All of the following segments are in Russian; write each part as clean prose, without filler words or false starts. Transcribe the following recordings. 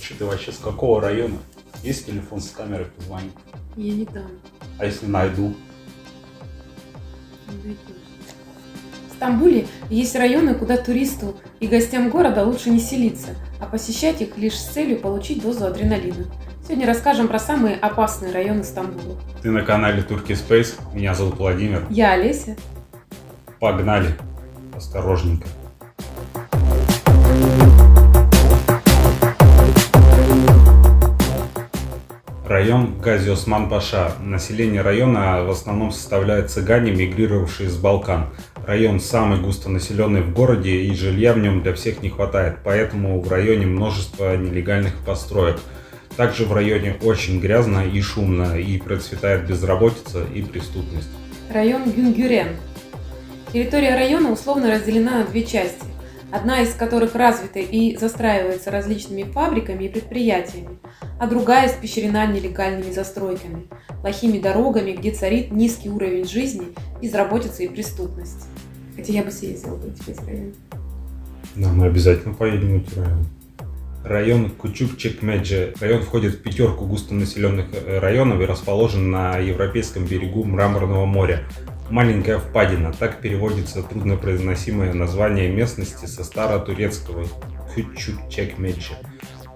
Че ты вообще с какого района? Есть телефон с камерой, позвонить? Я не дам. А если найду? Не найдешь. В Стамбуле есть районы, куда туристу и гостям города лучше не селиться, а посещать их лишь с целью получить дозу адреналина. Сегодня расскажем про самые опасные районы Стамбула. Ты на канале Turkey Space, меня зовут Владимир. Я Олеся. Погнали, осторожненько. Район Газиосманпаша. Население района в основном составляет цыгане, мигрировавшие из Балкан. Район самый густонаселенный в городе, и жилья в нем для всех не хватает, поэтому в районе множество нелегальных построек. Также в районе очень грязно и шумно, и процветает безработица и преступность. Район Гюнгюрен. Территория района условно разделена на две части, одна из которых развита и застраивается различными фабриками и предприятиями, а другая испещрена нелегальными застройками, плохими дорогами, где царит низкий уровень жизни, безработица и преступность. Хотя я бы съездила в этот район. Да, мы обязательно поедем в этот район. Район Кучукчекмеджи. Район входит в пятерку густонаселенных районов и расположен на европейском берегу Мраморного моря. Маленькая впадина, так переводится труднопроизносимое название местности со старо-турецкого Кучукчекмеджи.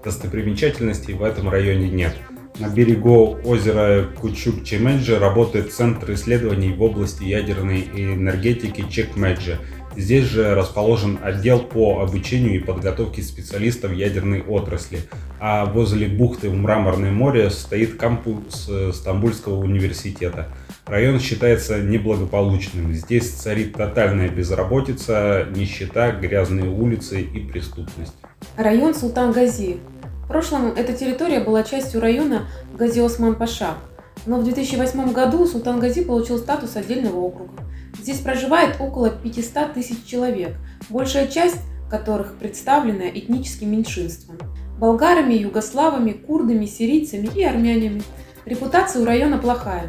Достопримечательностей в этом районе нет. На берегу озера Кучукчекмеджи работает Центр исследований в области ядерной энергетики Чекмеджи. Здесь же расположен отдел по обучению и подготовке специалистов ядерной отрасли. А возле бухты в Мраморное море стоит кампус Стамбульского университета. Район считается неблагополучным. Здесь царит тотальная безработица, нищета, грязные улицы и преступность. Район Султангази. В прошлом эта территория была частью района Газиосманпаша, но в 2008 году Султангази получил статус отдельного округа. Здесь проживает около 500 тысяч человек, большая часть которых представлена этническим меньшинством – болгарами, югославами, курдами, сирийцами и армянами. Репутация у района плохая.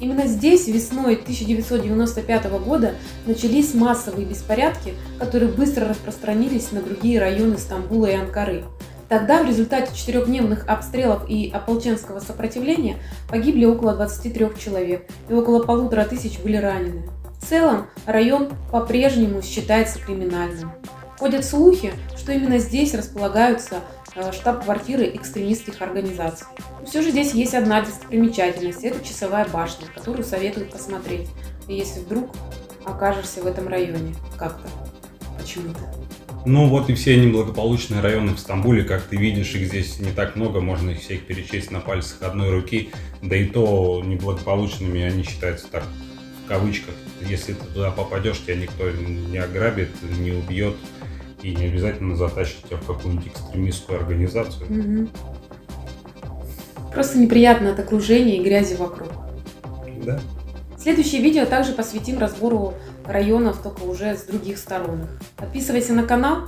Именно здесь весной 1995 года начались массовые беспорядки, которые быстро распространились на другие районы Стамбула и Анкары. Тогда в результате четырехдневных обстрелов и ополченского сопротивления погибли около 23 человек и около 1500 были ранены. В целом район по-прежнему считается криминальным. Ходят слухи, что именно здесь располагаются штаб-квартиры экстремистских организаций. Но все же здесь есть одна достопримечательность – это часовая башня, которую советуют посмотреть, если вдруг окажешься в этом районе как-то, почему-то. Ну вот и все неблагополучные районы в Стамбуле, как ты видишь, их здесь не так много, можно их всех перечесть на пальцах одной руки, да и то неблагополучными они считаются так, в кавычках. Если ты туда попадешь, тебя никто не ограбит, не убьет и не обязательно затащит тебя в какую-нибудь экстремистскую организацию. Просто неприятно от окружения и грязи вокруг. Да. Следующее видео также посвятим разбору районов, только уже с других сторон. Подписывайся на канал,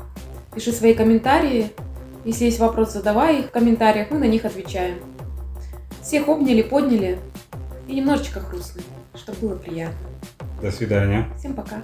пиши свои комментарии. Если есть вопросы, задавай их в комментариях, мы на них отвечаем. Всех обняли, подняли и немножечко хрустнули, чтобы было приятно. До свидания. Всем пока.